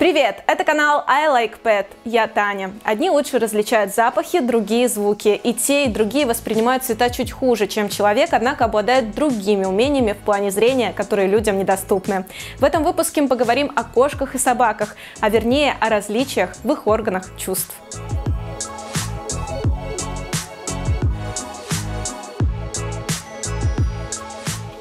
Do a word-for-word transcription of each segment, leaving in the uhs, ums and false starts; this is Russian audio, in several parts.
Привет! Это канал iLike Pet, я Таня. Одни лучше различают запахи, другие звуки. И те, и другие воспринимают цвета чуть хуже, чем человек, однако обладают другими умениями в плане зрения, которые людям недоступны. В этом выпуске мы поговорим о кошках и собаках, а вернее о различиях в их органах чувств.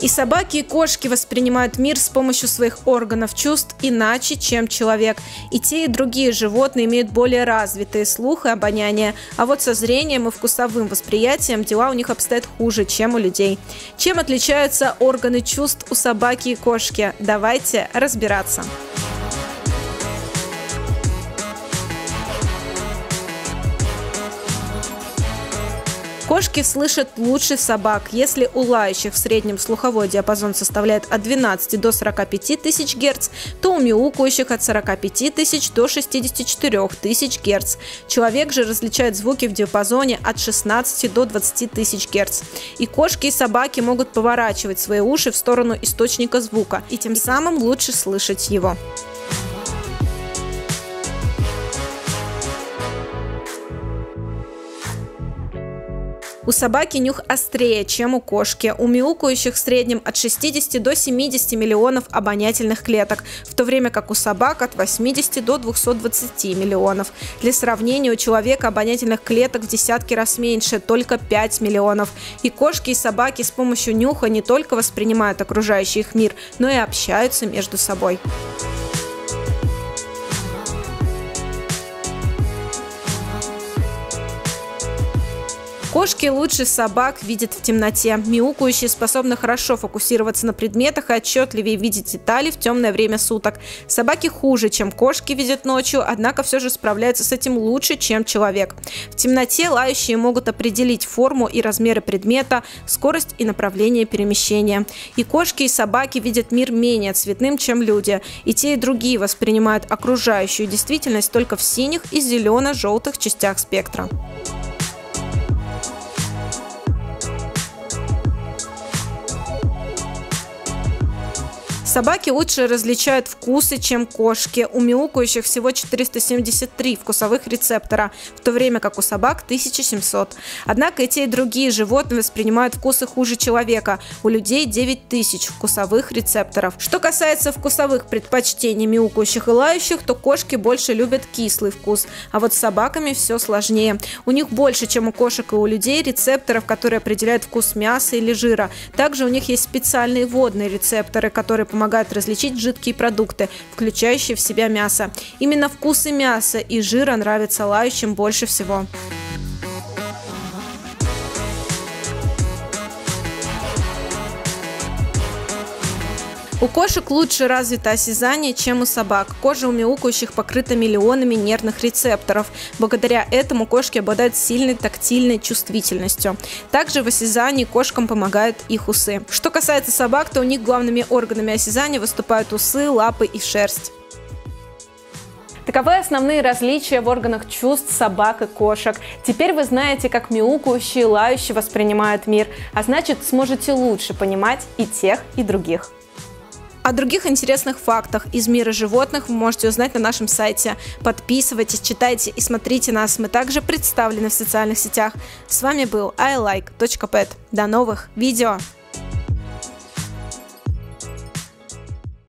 И собаки, и кошки воспринимают мир с помощью своих органов чувств иначе, чем человек. И те, и другие животные имеют более развитые слух и обоняние. А вот со зрением и вкусовым восприятием дела у них обстоят хуже, чем у людей. Чем отличаются органы чувств у собаки и кошки? Давайте разбираться. Кошки слышат лучше собак. Если у лающих в среднем слуховой диапазон составляет от двенадцати до сорока пяти тысяч Гц, то у мяукающих от сорока пяти тысяч до шестидесяти четырёх тысяч Гц. Человек же различает звуки в диапазоне от шестнадцати до двадцати тысяч Гц. И кошки, и собаки могут поворачивать свои уши в сторону источника звука и тем самым лучше слышать его. У собаки нюх острее, чем у кошки. У мяукающих в среднем от шестидесяти до семидесяти миллионов обонятельных клеток, в то время как у собак от восьмидесяти до двухсот двадцати миллионов. Для сравнения, у человека обонятельных клеток в десятки раз меньше, только пять миллионов. И кошки, и собаки с помощью нюха не только воспринимают окружающий их мир, но и общаются между собой. Кошки лучше собак видят в темноте. Мяукающие способны хорошо фокусироваться на предметах и отчетливее видеть детали в темное время суток. Собаки хуже, чем кошки видят ночью, однако все же справляются с этим лучше, чем человек. В темноте лающие могут определить форму и размеры предмета, скорость и направление перемещения. И кошки, и собаки видят мир менее цветным, чем люди. И те, и другие воспринимают окружающую действительность только в синих и зелено-желтых частях спектра. Собаки лучше различают вкусы, чем кошки. У мяукающих всего четыреста семьдесят три вкусовых рецептора, в то время как у собак тысяча семьсот. Однако и те, и другие животные воспринимают вкусы хуже человека. У людей девять тысяч вкусовых рецепторов. Что касается вкусовых предпочтений мяукающих и лающих, то кошки больше любят кислый вкус. А вот с собаками все сложнее. У них больше, чем у кошек и у людей, рецепторов, которые определяют вкус мяса или жира. Также у них есть специальные водные рецепторы, которые помогают помогают различить жидкие продукты, включающие в себя мясо. Именно вкусы мяса и жира нравятся лающим больше всего. У кошек лучше развито осязание, чем у собак. Кожа у мяукающих покрыта миллионами нервных рецепторов. Благодаря этому кошки обладают сильной тактильной чувствительностью. Также в осязании кошкам помогают их усы. Что касается собак, то у них главными органами осязания выступают усы, лапы и шерсть. Таковы основные различия в органах чувств собак и кошек. Теперь вы знаете, как мяукающие и лающие воспринимают мир, а значит, сможете лучше понимать и тех, и других. О других интересных фактах из мира животных вы можете узнать на нашем сайте. Подписывайтесь, читайте и смотрите нас. Мы также представлены в социальных сетях. С вами был iLike Pet. До новых видео!